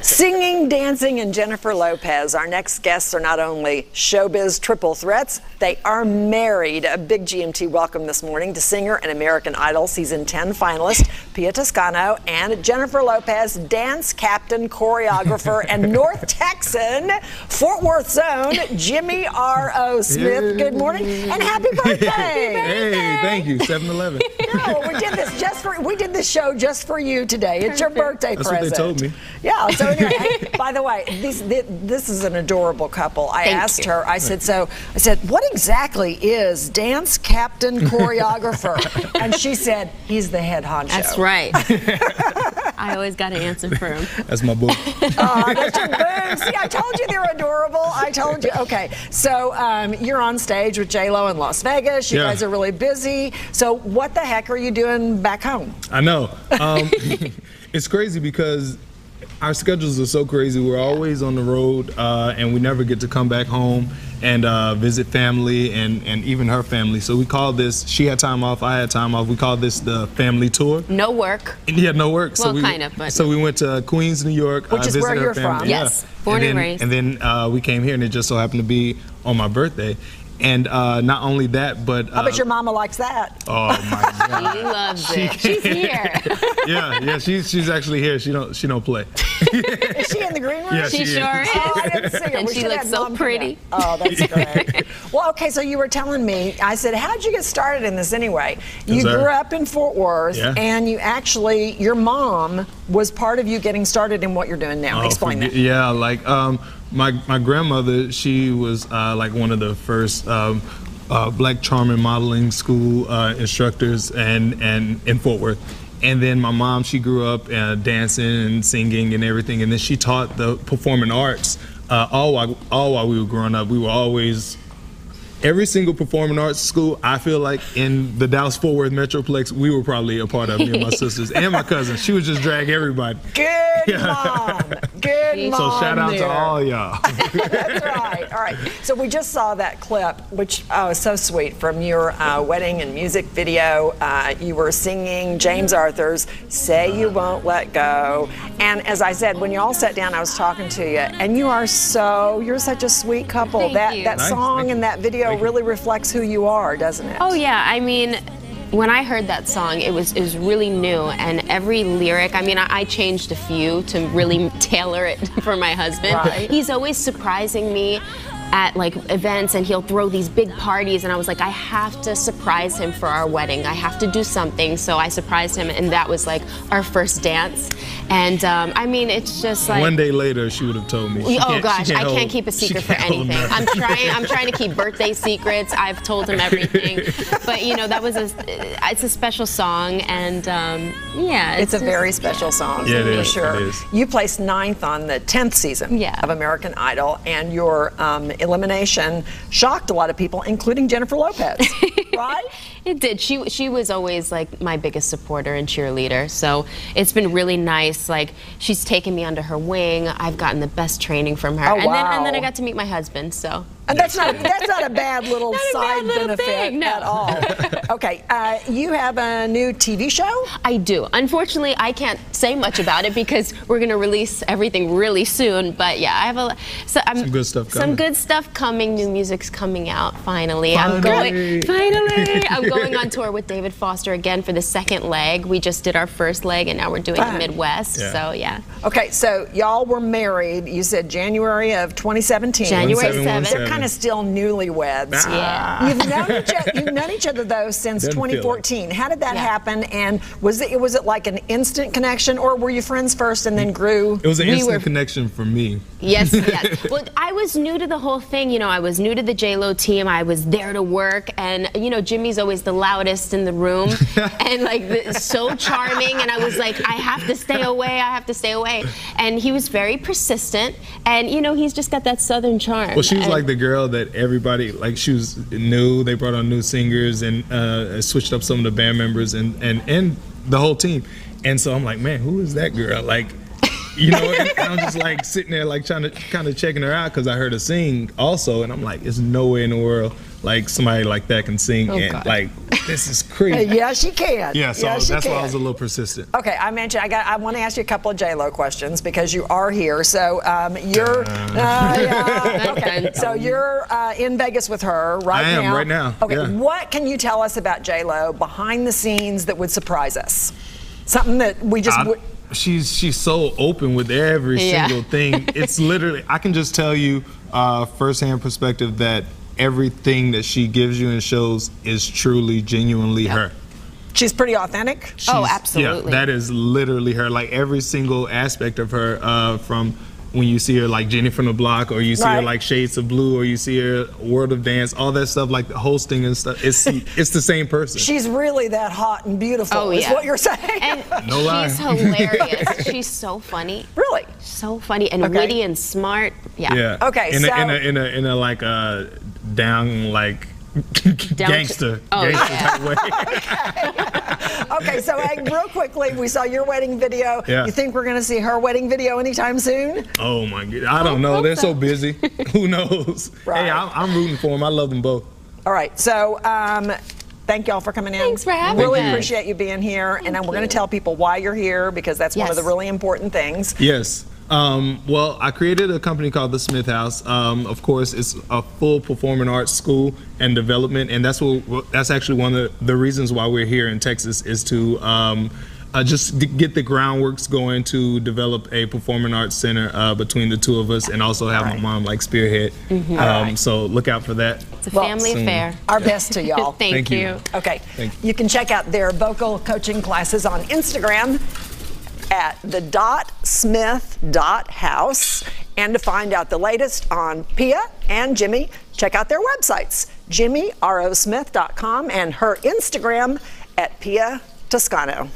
Singing, dancing, and Jennifer Lopez. Our next guests are not only showbiz triple threats, they are married. A big GMT welcome this morning to singer and American Idol Season 10 finalist Pia Toscano and Jennifer Lopez, dance captain, choreographer, and North Texan, Fort Worth Zone, Jimmy R. O. Smith. Good morning and happy birthday! Hey, thank you, 7-Eleven. No, we did this show just for you today. It's your birthday present. That's what they told me. Yeah. So anyway, by the way, this is an adorable couple. I asked her. I said, what exactly is dance captain choreographer? And she said, he's the head honcho. That's right. I always got an answer for him. That's my boo. That's your boo. See, I told you they're adorable. I told you. Okay, so you're on stage with J-Lo in Las Vegas. You guys are really busy. So what the heck are you doing back home? I know. It's crazy because our schedules are so crazy. We're always on the road, and we never get to come back home and visit family and even her family. So we call this, she had time off, I had time off. We call this the family tour. No work. Yeah, no work. Well, so we, kind of, but. So we went to Queens, New York. Which is where you're from. Yes, born and raised. And then we came here, and it just so happened to be on my birthday. And not only that, but I bet your mama likes that. Oh my God, she loves it. She's here. yeah, she's actually here. She don't play. Is she in the green room? Yeah, she sure is. Oh, I didn't see her. And she looks so pretty. Oh, that's great. Well, okay, so you were telling me. I said, how did you get started in this anyway? You grew up in Fort Worth, and you actually your mom was part of you getting started in what you're doing now. Oh, explain that. Yeah, like. My grandmother, she was like one of the first Black Charming modeling school instructors and in Fort Worth. And then my mom, she grew up dancing and singing and everything. And then she taught the performing arts all while we were growing up. We were always, every single performing arts school, I feel like in the Dallas-Fort Worth Metroplex, we were probably a part of, me and my sisters and my cousin. She would just drag everybody. Good mom. Good mom. So shout out to all y'all. That's right. All right. So we just saw that clip, which was so sweet, from your wedding and music video. You were singing James Arthur's "Say You Won't Let Go." And as I said, when y'all sat down, I was talking to you, and you are you're such a sweet couple. That song and that video really reflects who you are, doesn't it? Oh yeah. I mean, when I heard that song, it was really new, and every lyric, I mean, I changed a few to really tailor it for my husband. Right. He's always surprising me at like events, and he'll throw these big parties, and I was like, I have to surprise him for our wedding. I have to do something, so I surprised him, and that was like our first dance. And I mean, it's just like, one day later she would have told me. Oh gosh, I can't keep a secret for anything. I'm trying to keep birthday secrets. I've told him everything, but you know, that was it's a special song, and yeah, it's a very special song. Yeah, it is, for sure. It is. You placed 9th on the 10th season of American Idol, and your elimination shocked a lot of people, including Jennifer Lopez, right? It did. She was always like my biggest supporter and cheerleader, so it's been really nice. Like, she's taken me under her wing. I've gotten the best training from her. Oh, and then I got to meet my husband, so. And that's not a bad little side benefit at all. Okay, you have a new TV show? I do. Unfortunately, I can't say much about it because we're going to release everything really soon. But yeah, I have some good stuff coming. Some good stuff coming. New music's coming out finally. I'm going on tour with David Foster again for the second leg. We just did our first leg, and now we're doing the Midwest. Yeah. So yeah. Okay, so y'all were married. You said January of 2017. January 7th. Kind of still newlyweds. Yeah. You've known each other though since 2014. How did that happen? And was it like an instant connection, or were you friends first and then grew? It was an instant connection for me. Yes, yes. Well, I was new to the whole thing. You know, I was new to the J-Lo team. I was there to work, and you know, Jimmy's always the loudest in the room, and like so charming. And I was like, I have to stay away. I have to stay away. And he was very persistent, and you know, he's just got that Southern charm. Well, she was like the girl that everybody like. She was new. They brought on new singers and switched up some of the band members and the whole team. And so I'm like, man, who is that girl? Like, you know, and I'm just like sitting there like trying to kind of checking her out because I heard her sing also, and I'm like, there's no way in the world like somebody like that can sing. Oh, and God. Like. This is crazy. Yeah, she can. Yeah, so yeah, that's why I was a little persistent. Okay, I mentioned I want to ask you a couple of J-Lo questions because you are here. So you're okay. So you're in Vegas with her right now. I am right now. Okay, yeah. What can you tell us about J-Lo behind the scenes that would surprise us? Something that we just she's so open with every single thing. It's literally, I can just tell you firsthand perspective that everything that she gives you and shows is truly, genuinely her. She's pretty authentic. She's, oh, absolutely. Yeah, that is literally her. Like every single aspect of her, from when you see her like Jenny from the Block, or you see her like Shades of Blue, or you see her World of Dance, all that stuff, like the hosting and stuff. It's the same person. She's really that hot and beautiful. Oh, is what you're saying. And no lie. She's hilarious. She's so funny. Really. So funny and witty and smart. Yeah. Okay. In a like a down like. Gangster, type way. Okay, so real quickly, we saw your wedding video. Yeah. You think we're going to see her wedding video anytime soon? Oh my God, I don't know. They're so busy. Who knows? Right. Hey, I'm rooting for them. I love them both. All right, so thank y'all for coming in. Thanks for having us. Really appreciate you being here, and we're going to tell people why you're here because that's one of the really important things. Yes. Well, I created a company called the Smith House. Of course, it's a full performing arts school and development, and that's what that's actually one of the reasons why we're here in Texas is to just get the groundworks going to develop a performing arts center between the two of us, and also have my mom like spearhead. So look out for that. It's a family affair. Our best to y'all. Thank you. Okay, you can check out their vocal coaching classes on Instagram at the.smith.house, and to find out the latest on Pia and Jimmy, check out their websites, jimmyrosmith.com and her Instagram at Pia Toscano.